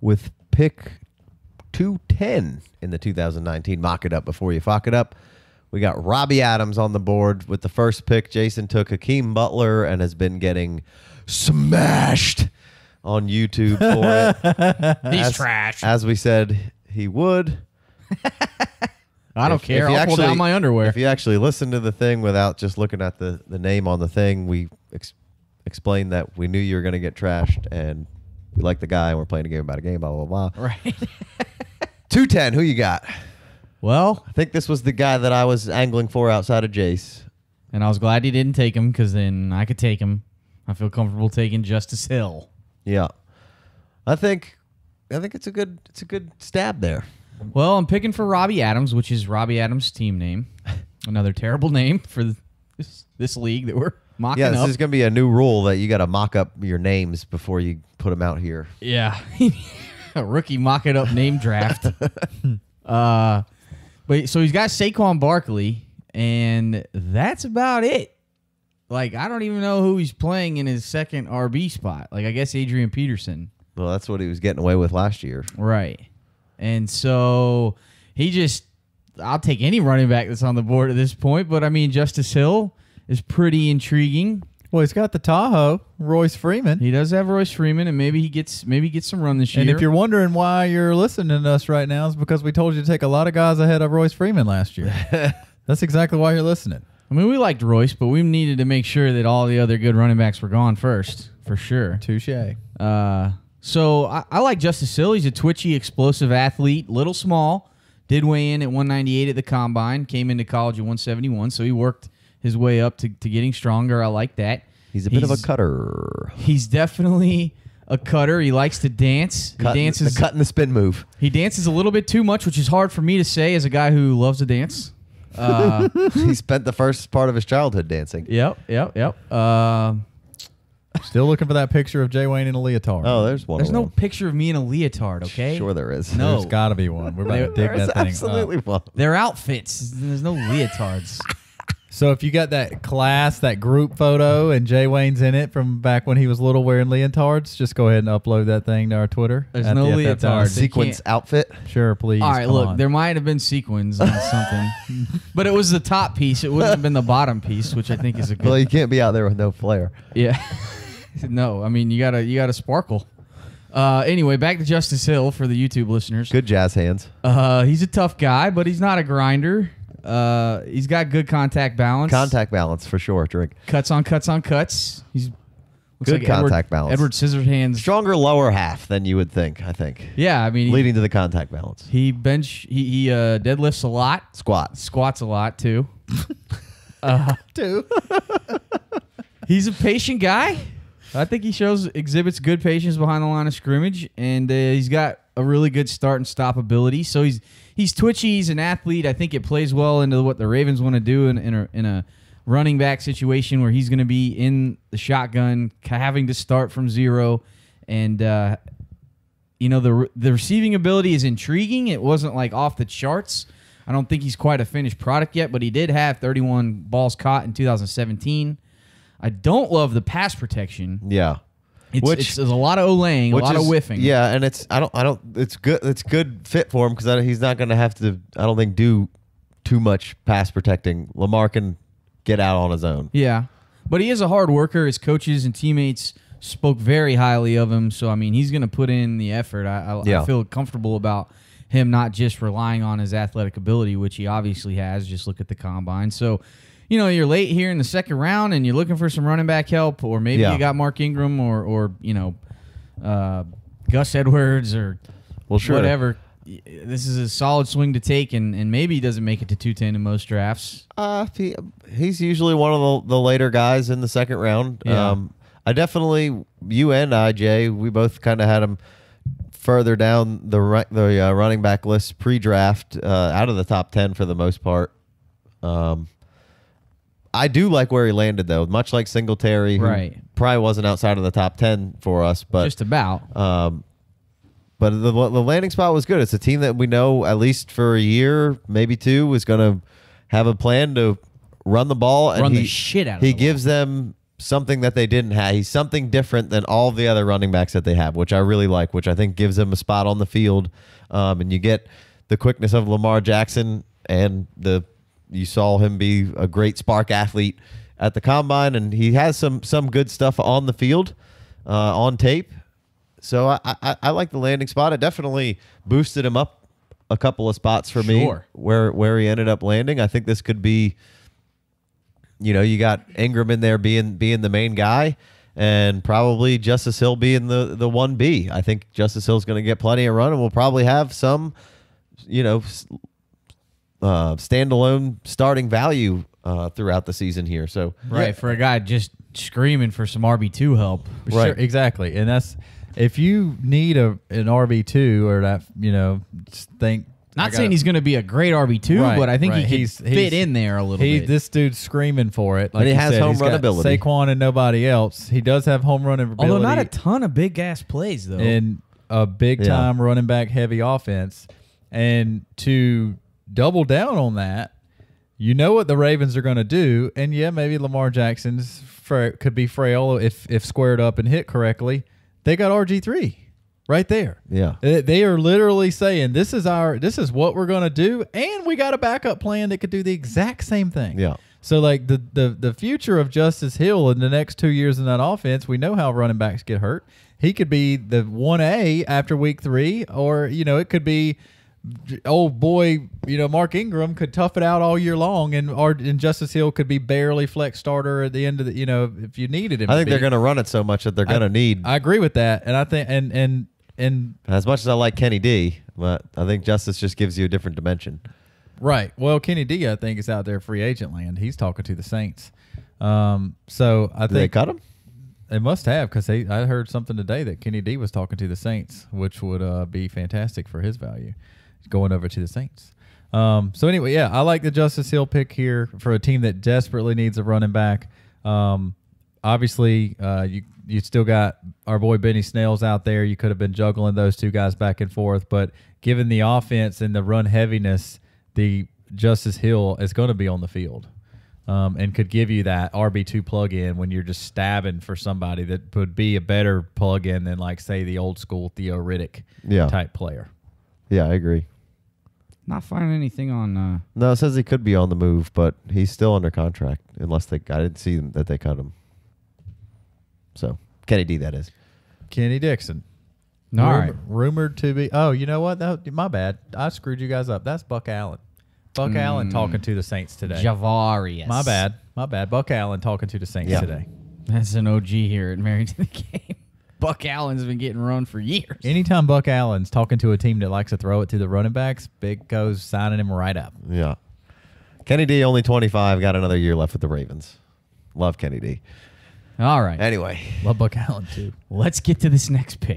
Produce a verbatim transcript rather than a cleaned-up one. with pick two ten in the two thousand nineteen Mock It Up Before You Fuck It Up. We got Robbie Adams on the board with the first pick. Jason took Hakeem Butler and has been getting smashed on YouTube for it. He's as, trash. As we said he would. I don't if, care. If I'll actually, pull down my underwear. If you actually listen to the thing without just looking at the, the name on the thing, we ex explained that we knew you were going to get trashed and we like the guy and we're playing a game about a game, blah, blah, blah. Right. two ten, who you got? Well, I think this was the guy that I was angling for outside of Jace. And I was glad he didn't take him because then I could take him. I feel comfortable taking Justice Hill. Yeah. I think I think it's a good it's a good stab there. Well, I'm picking for Robbie Adams, which is Robbie Adams' team name. Another terrible name for this this league that we're mocking up. Yeah, this up. is going to be a new rule that you got to mock up your names before you put them out here. Yeah. A rookie mock it up name draft. uh Wait, so he's got Saquon Barkley, and that's about it. Like, I don't even know who he's playing in his second R B spot. Like, I guess Adrian Peterson. Well, that's what he was getting away with last year. Right. And so he just, I'll take any running back that's on the board at this point. But, I mean, Justice Hill is pretty intriguing. Well, he's got the Tahoe, Royce Freeman. He does have Royce Freeman, and maybe he gets maybe he gets some run this year. And if you're wondering why you're listening to us right now, it's because we told you to take a lot of guys ahead of Royce Freeman last year. That's exactly why you're listening. I mean, we liked Royce, but we needed to make sure that all the other good running backs were gone first, for sure. Touche. Uh, so I, I like Justice Hill. He's a twitchy, explosive athlete, little small, did weigh in at one ninety-eight at the combine, came into college at one seventy-one, so he worked his way up to, to getting stronger. I like that. He's a bit he's, of a cutter. He's definitely a cutter. He likes to dance. Cut, he dances the cut and the spin move. He dances a little bit too much, which is hard for me to say as a guy who loves to dance. Uh, he spent the first part of his childhood dancing. Yep, yep, yep. Uh, Still looking for that picture of Jay Wayne in a leotard. Oh, there's one. There's no one. picture of me in a leotard, okay? Sure there is. No. There's got to be one. We're about there, to dig that thing absolutely up. One. They're outfits. There's no leotards. So if you got that class, that group photo, and Jay Wayne's in it from back when he was little wearing leotards, just go ahead and upload that thing to our Twitter. There's no the leotard. Sequins outfit? Sure, please. All right, Come look, on. there might have been sequins on something. But it was the top piece. It wouldn't have been the bottom piece, which I think is a good Well, you can't be out there with no flair. Yeah. No, I mean, you got to you gotta sparkle. Uh, anyway, back to Justice Hill for the YouTube listeners. Good jazz hands. Uh, he's a tough guy, but he's not a grinder. Uh, he's got good contact balance. Contact balance for sure. Drink cuts on cuts on cuts. He's looks good like contact Edward, balance. Edward Scissorhands. Stronger lower half than you would think. I think. Yeah, I mean, leading he, to the contact balance. He bench. He, he uh, deadlifts a lot. Squat. Squats a lot too. uh, too. He's a patient guy. I think he shows exhibits good patience behind the line of scrimmage, and uh, he's got a really good start and stop ability. So he's. He's twitchy. He's an athlete. I think it plays well into what the Ravens want to do in, in, a, in a running back situation where he's going to be in the shotgun, having to start from zero. And, uh, you know, the, the receiving ability is intriguing. It wasn't, like, off the charts. I don't think he's quite a finished product yet, but he did have thirty-one balls caught in two thousand seventeen. I don't love the pass protection. Yeah. It's, which it's, there's a lot of olaying, a lot is, of whiffing. Yeah, and it's I don't I don't it's good it's good fit for him because he's not going to have to I don't think do too much pass protecting. Lamar can get out on his own. Yeah, but he is a hard worker. His coaches and teammates spoke very highly of him. So I mean, he's going to put in the effort. I, I, yeah. I feel comfortable about him not just relying on his athletic ability, which he obviously has. Just look at the combine. So. You know, you're late here in the second round and you're looking for some running back help, or maybe yeah. you got Mark Ingram or, or you know, uh, Gus Edwards or well, sure. whatever. This is a solid swing to take, and, and maybe he doesn't make it to two ten in most drafts. Uh, he, he's usually one of the, the later guys in the second round. Yeah. Um, I definitely, you and I, Jay, we both kind of had him further down the, the uh, running back list pre-draft, uh, out of the top ten for the most part. Um I do like where he landed, though, much like Singletary, who right. probably wasn't outside of the top ten for us. But just about. Um, but the, the landing spot was good. It's a team that we know, at least for a year, maybe two, is going to have a plan to run the ball. Run and he, the shit out of He the gives ball. them something that they didn't have. He's something different than all the other running backs that they have, which I really like, which I think gives him a spot on the field. Um, and you get the quickness of Lamar Jackson, and the you saw him be a great spark athlete at the combine, and he has some some good stuff on the field, uh, on tape. So I, I I like the landing spot. It definitely boosted him up a couple of spots for me, sure, where where he ended up landing. I think this could be, you know, you got Ingram in there being being the main guy, and probably Justice Hill being the the one B. I think Justice Hill's going to get plenty of run, and we'll probably have some, you know, uh, standalone starting value uh, throughout the season here. So right, yeah, for a guy just screaming for some R B two help, right? Sure, exactly, and that's. If you need a an R B two or that, you know, think not saying he's going to be a great R B two, right, but I think right. he he's, can he's, fit in there a little he, bit. This dude's screaming for it. Like and he has said, home run ability. Saquon and nobody else. He does have home run ability. Although not a ton of big ass plays though, and a big time yeah. running back heavy offense. And to double down on that, you know what the Ravens are going to do, and yeah, maybe Lamar Jackson's fra could be frail if if squared up and hit correctly. They got R G three right there. Yeah. They are literally saying this is our this is what we're going to do, and we got a backup plan that could do the exact same thing. Yeah. So like the the the future of Justice Hill in the next two years in that offense, we know how running backs get hurt. He could be the one A after week three, or you know, it could be old boy, you know, Mark Ingram could tough it out all year long, and or and Justice Hill could be barely flex starter at the end of the, you know, if you needed him. I think they're going to run it so much that they're going to need. I agree with that, and I think and and and as much as I like Kenny D, but I think Justice just gives you a different dimension. Right. Well, Kenny D, I think, is out there free agent land. He's talking to the Saints. Um. So I think they cut him. They must have, because I heard something today that Kenny D was talking to the Saints, which would uh, be fantastic for his value, going over to the Saints. Um, so anyway, yeah, I like the Justice Hill pick here for a team that desperately needs a running back. Um, obviously, uh, you you still got our boy Benny Snell's out there. You could have been juggling those two guys back and forth, but given the offense and the run heaviness, the Justice Hill is going to be on the field, um, and could give you that R B two plug-in when you're just stabbing for somebody that would be a better plug-in than, like, say, the old school Theo Riddick yeah. type player. Yeah, I agree. Not finding anything on... Uh, no, it says he could be on the move, but he's still under contract, unless they... I didn't see that they cut him. So, Kenny D, that is. Kenny Dixon. No, all right. Rumored to be... Oh, you know what? That, my bad. I screwed you guys up. That's Buck Allen. Buck mm. Allen talking to the Saints today. Javarius. My bad. My bad. Buck Allen talking to the Saints yeah. today. That's an O G here at Married to the Game. Buck Allen's been getting run for years. Anytime Buck Allen's talking to a team that likes to throw it to the running backs, Big Co's signing him right up. Yeah. Kenny D, only twenty-five, got another year left with the Ravens. Love Kenny D. All right. Anyway. Love Buck Allen, too. Let's get to this next pick.